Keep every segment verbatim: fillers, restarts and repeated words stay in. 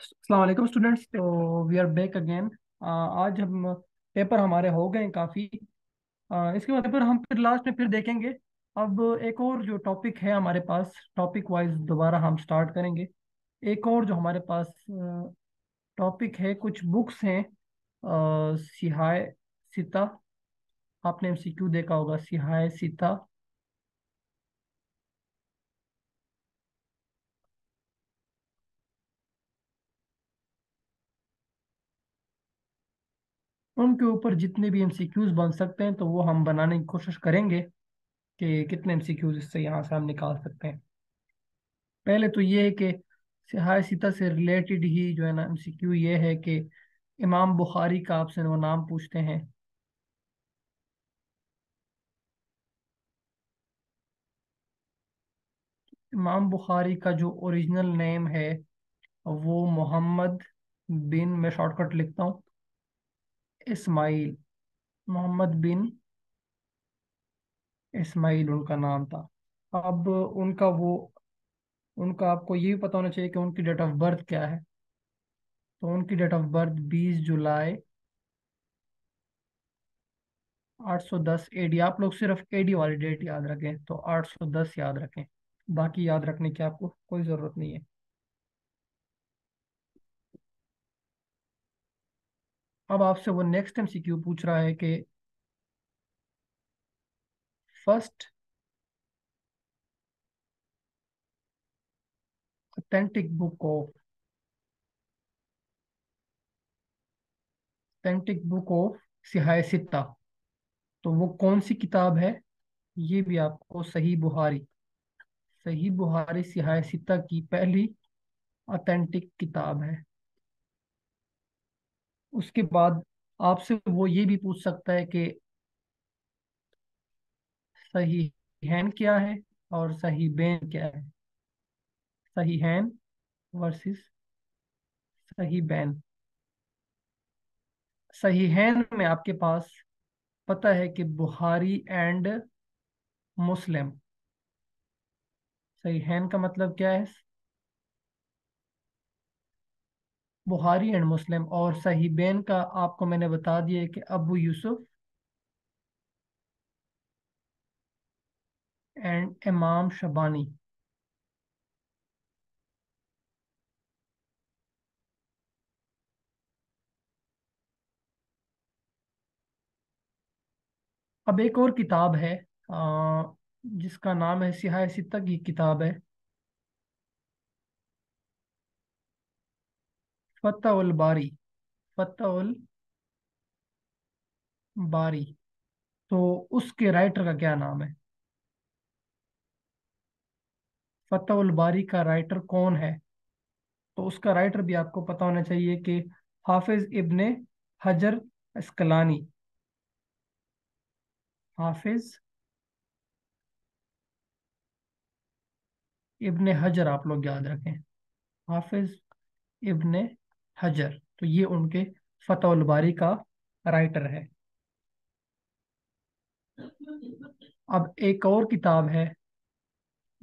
अस्सलाम वालेकुम स्टूडेंट्स। तो वी आर बैक अगेन। आज हम पेपर हमारे हो गए काफ़ी, इसके बाद पेपर हम फिर लास्ट में फिर देखेंगे। अब एक और जो टॉपिक है हमारे पास, टॉपिक वाइज दोबारा हम स्टार्ट करेंगे। एक और जो हमारे पास टॉपिक है, कुछ बुक्स हैं सिहाह सिता, आपने एमसीक्यू देखा होगा सिहाह सिता। उनके ऊपर जितने भी एमसीक्यूज बन सकते हैं तो वो हम बनाने की कोशिश करेंगे कि कितने एमसीक्यूज इससे यहाँ से हम निकाल सकते हैं। पहले तो ये है कि सिहाह सिता से रिलेटेड ही जो है ना एमसीक्यू ये है कि इमाम बुखारी का आपसे वो नाम पूछते हैं। इमाम बुखारी का जो ओरिजिनल नेम है वो मोहम्मद बिन, मैं शॉर्टकट लिखता हूँ, इस्माइल, मोहम्मद बिन इस्माइल उनका नाम था। अब उनका वो उनका आपको ये भी पता होना चाहिए कि उनकी डेट ऑफ बर्थ क्या है। तो उनकी डेट ऑफ बर्थ बीस जुलाई आठ सौ दस एडी। आप लोग सिर्फ एडी वाली डेट याद रखें, तो आठ सौ दस याद रखें, बाकी याद रखने की आपको कोई ज़रूरत नहीं है। अब आपसे वो नेक्स्ट एमसीक्यू पूछ रहा है कि first authentic book of authentic book of सिहाह सिता, तो वो कौन सी किताब है? ये भी आपको सही बुखारी सही बुखारी सिहाह सिता की पहली ऑथेंटिक किताब है। उसके बाद आपसे वो ये भी पूछ सकता है कि सहीहैन क्या है और सहीबैन क्या है। सहीहैन वर्सेस सहीबैन। सहीहैन में आपके पास पता है कि बुखारी एंड मुस्लिम। सहीहैन का मतलब क्या है? Bukhari and Muslim. और सहीबैन का आपको मैंने बता दिया कि अबू यूसुफ एंड इमाम शबानी। अब एक और किताब है आ, जिसका नाम है सिहाह सिता की किताब है फतवा अल-बारी। फतवा अल-बारी, तो उसके राइटर का क्या नाम है? फतवा अल-बारी का राइटर कौन है? तो उसका राइटर भी आपको पता होना चाहिए कि हाफिज इब्न हजर अस्कलानी। हाफिज इब्न हजर आप लोग याद रखें, हाफिज इब्न हजर। तो ये उनके फतवा अल-बारी का राइटर है। अब एक और किताब है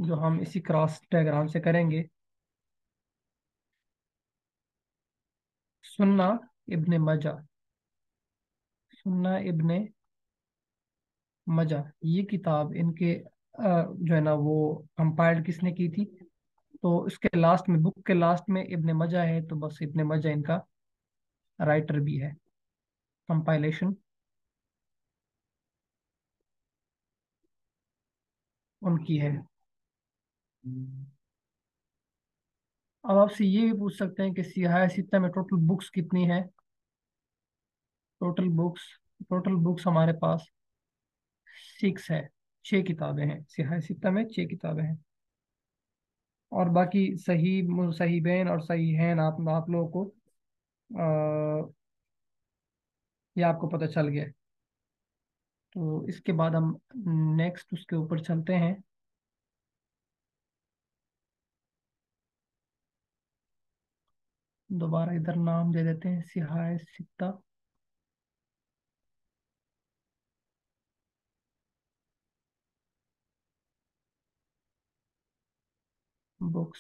जो हम इसी क्रॉस डायग्राम से करेंगे, सुन्ना इब्न मजा। सुन्ना इब्न मजा ये किताब इनके जो है ना वो कंपाइल किसने की थी? तो इसके लास्ट में, बुक के लास्ट में इब्न मजा है, तो बस इब्न मजा इनका राइटर भी है, कंपाइलेशन उनकी है। अब आपसे ये भी पूछ सकते हैं कि सिहाह सिता में टोटल बुक्स कितनी है? टोटल बुक्स टोटल बुक्स हमारे पास सिक्स है, छः किताबें हैं सिहाह सिता में, छः किताबें हैं। और बाकी सही सहीबैन और सहीहैन आप आप लोगों को आ, ये आपको पता चल गया। तो इसके बाद हम नेक्स्ट उसके ऊपर चलते हैं। दोबारा इधर नाम दे देते हैं सिहाह सिता। बुक्स,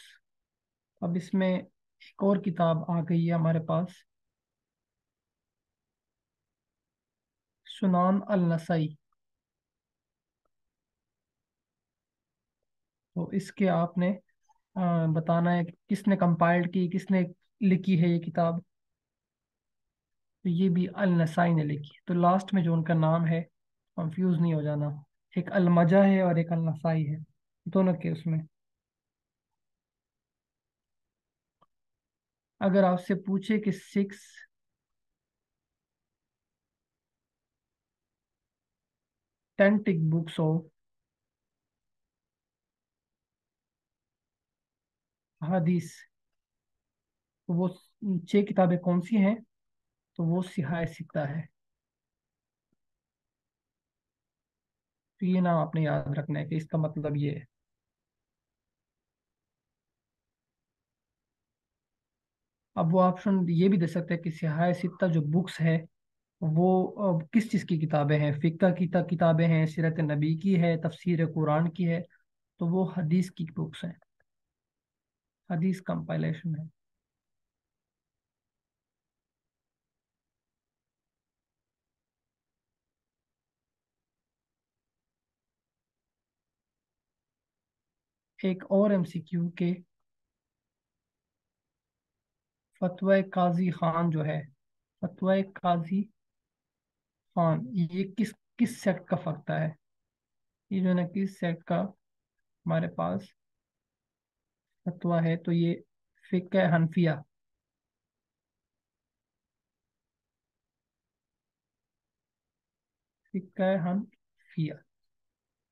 अब इसमें एक और किताब आ गई है हमारे पास, सुनान अल-नसाई। तो इसके आपने आ, बताना है किसने कंपाइल्ड की, किसने लिखी है ये किताब। तो ये भी अल-नसाई ने लिखी। तो लास्ट में जो उनका नाम है, कंफ्यूज नहीं हो जाना, एक अल-मजा है और एक अल-नसाई है, दोनों के उसमें। अगर आपसे पूछे कि six authentic books of hadith, तो वो छह किताबें कौन सी हैं, तो वो सिहाह सित्ता है। तो ये नाम आपने याद रखना है कि इसका मतलब ये है। अब वो ऑप्शन ये भी दे सकते हैं कि सिहाह सित्ता जो बुक्स है वो किस चीज़ की किताबें हैं, फ़िक़्ह की किताबें हैं, सीरत नबी की है, तफसीर कुरान की है, तो वो हदीस की बुक्स हैं, हदीस कंपाइलेशन है। एक और एमसीक्यू के, फतवा काजी खान जो है, फतवा काजी खान ये किस किस सेक्ट का फतवा है, ये जो है ना किस सेक्ट का हमारे पास फतवा है, तो ये फिक्ह हनफिया। फिक्ह हनफिया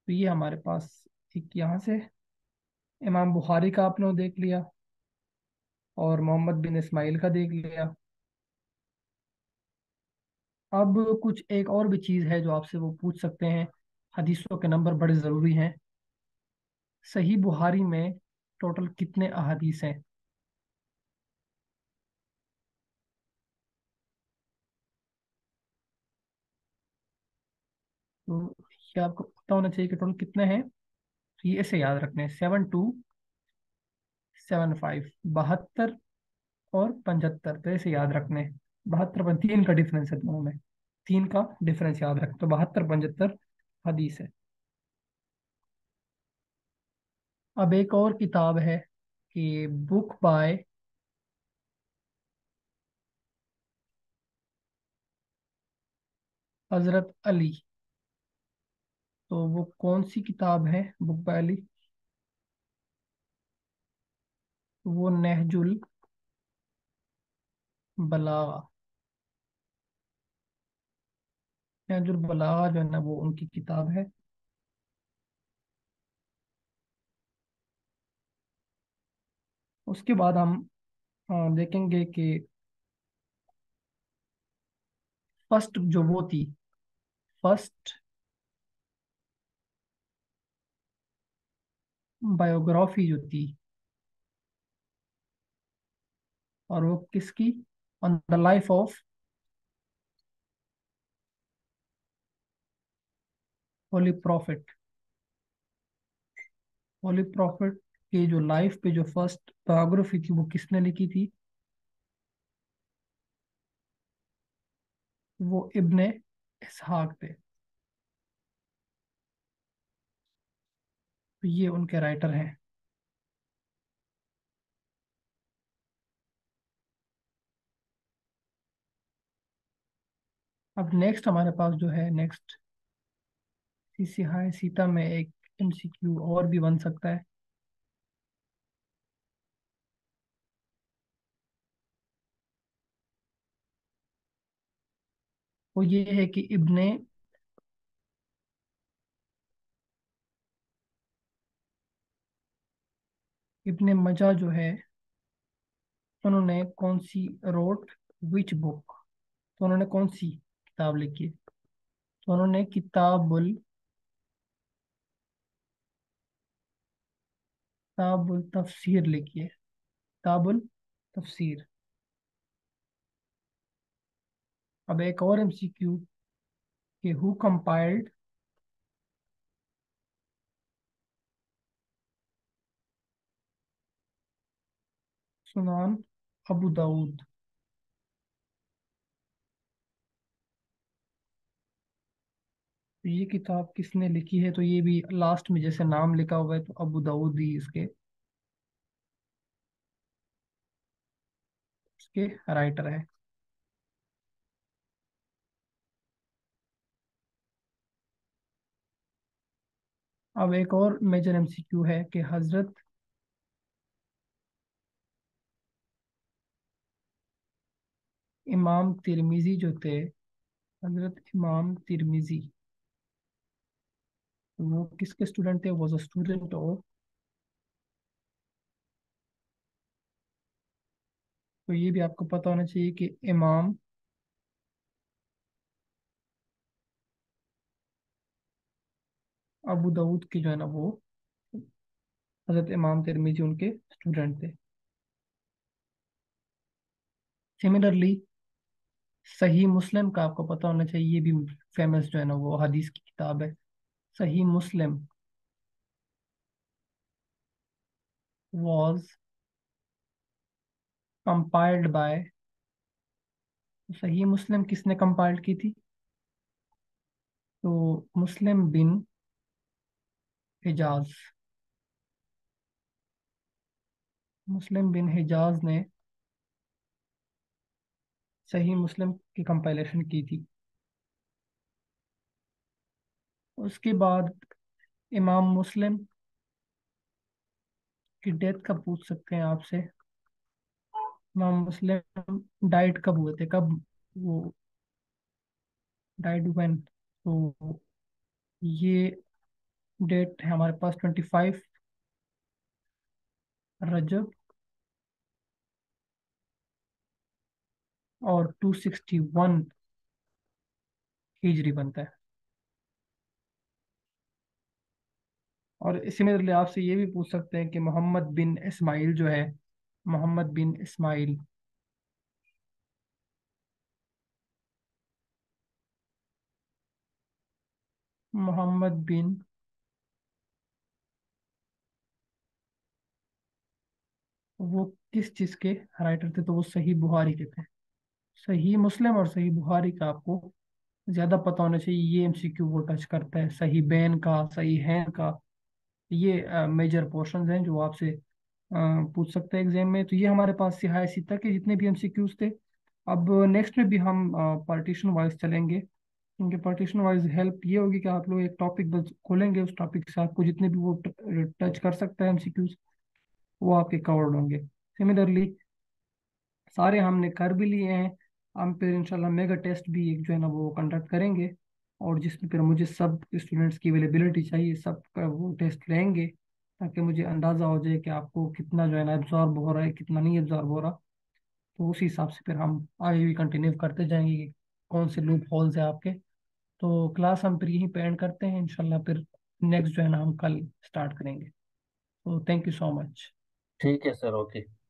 तो ये हमारे पास एक, यहाँ से इमाम बुखारी का आपने देख लिया और मोहम्मद बिन इस्माइल का देख लिया। अब कुछ एक और भी चीज़ है जो आपसे वो पूछ सकते हैं, हदीसों के नंबर बड़े ज़रूरी हैं। सही बुखारी में टोटल कितने अहदीस हैं, तो ये आपको पता होना चाहिए कि टोटल कितने हैं। तो ये ऐसे याद रखने, सेवन टू सेवन फाइव बहत्तर और पचहत्तर, तो ऐसे याद रखने। बहत्तर तीन का डिफरेंस है दोनों में, तीन का डिफरेंस याद रख, तो बहत्तर पचहत्तर हदीस है। अब एक और किताब है कि बुक बाय हजरत अली, तो वो कौन सी किताब है बुक बाय अली, वो नहजुल बलागा, नहजुल बलागा जो है ना वो उनकी किताब है। उसके बाद हम देखेंगे कि फर्स्ट जो वो थी, फर्स्ट बायोग्राफी जो थी, और वो किसकी, on the life of holy prophet, holy prophet के जो लाइफ पे जो फर्स्ट बायोग्राफी थी वो किसने लिखी थी, वो इब्ने इसहाक थे। तो ये उनके राइटर हैं। अब नेक्स्ट हमारे पास जो है, नेक्स्ट सिहाह सित्ता में एक एमसीक्यू और भी बन सकता है। वो ये है कि इब्ने इब्ने मजा जो है उन्होंने कौन सी रोट विच बुक, तो उन्होंने कौन सी किताब लिखी, तो उन्होंने किताबुल किताबुल तफसीर लिखी है, किताबुल तफसीर। अब एक और एमसीक्यू कि who compiled Sunan Abu Dawood. तो ये किताब किसने लिखी है, तो ये भी लास्ट में जैसे नाम लिखा हुआ है तो अबू दाऊद ही इसके इसके राइटर है। अब एक और मेजर एमसीक्यू है कि हजरत इमाम तिरमिजी जो थे, हजरत इमाम तिरमिजी वो किसके स्टूडेंट थे? Was a student of. तो ये भी आपको पता होना चाहिए कि इमाम अबू दाऊद के जो है ना वो हजरत इमाम तिरमिजी उनके स्टूडेंट थे। सिमिलरली सही मुस्लिम का आपको पता होना चाहिए, ये भी फेमस जो है ना वो हदीस की किताब है सही मुस्लिम। वाज कंपाइल्ड बाय, सही मुस्लिम किसने कंपाइल की थी? तो मुस्लिम बिन हिजाज, मुस्लिम बिन हिजाज ने सही मुस्लिम की कंपाइलेशन की थी। उसके बाद इमाम मुस्लिम की डेथ कब पूछ सकते हैं आपसे? इमाम मुस्लिम डाइड कब हुए थे, कब वो डाइड व्हेन? तो ये डेट है हमारे पास ट्वेंटी फाइव रजब और टू सिक्सटी वन हिजरी बनता है। और सिमिलरली आपसे ये भी पूछ सकते हैं कि मोहम्मद बिन इस्माइल जो है, मोहम्मद बिन इस्माइल मोहम्मद बिन वो किस चीज़ के राइटर थे? तो वो सही बुखारी के थे। सही मुस्लिम और सही बुखारी का आपको ज़्यादा पता होना चाहिए, ये एमसीक्यू वो टच करता है। सही बैन का, सही हैन का, ये मेजर पोर्शंस हैं जो आपसे पूछ सकते हैं एग्जाम में। तो ये हमारे पास सिहाह सित्ता के जितने भी एमसीक्यूज थे। अब नेक्स्ट में भी हम पार्टीशन वाइज चलेंगे, क्योंकि पार्टीशन वाइज हेल्प ये होगी कि आप लोग एक टॉपिक बस खोलेंगे, उस टॉपिक के साथ को जितने भी वो टच कर सकता है एमसीक्यूज वो आपके कवर्ड होंगे। सिमिलरली सारे हमने कर भी लिए हैं, हम फिर इंशाल्लाह मेगा टेस्ट भी एक जो है ना वो कंडक्ट करेंगे, और जिसमें फिर मुझे सब स्टूडेंट्स की अवेलेबिलिटी चाहिए, सब का वो टेस्ट लेंगे ताकि मुझे अंदाज़ा हो जाए कि आपको कितना जो है ना एब्जॉर्ब हो रहा है, कितना नहीं एब्जॉर्ब हो रहा। तो उसी हिसाब से फिर हम आगे भी कंटिन्यू करते जाएंगे कि कौन से लूप होल्स हैं आपके। तो क्लास हम फिर यहीं पे एंड करते हैं, इंशाल्लाह फिर नेक्स्ट जो है ना हम कल स्टार्ट करेंगे। तो थैंक यू सो मच। ठीक है सर, ओके।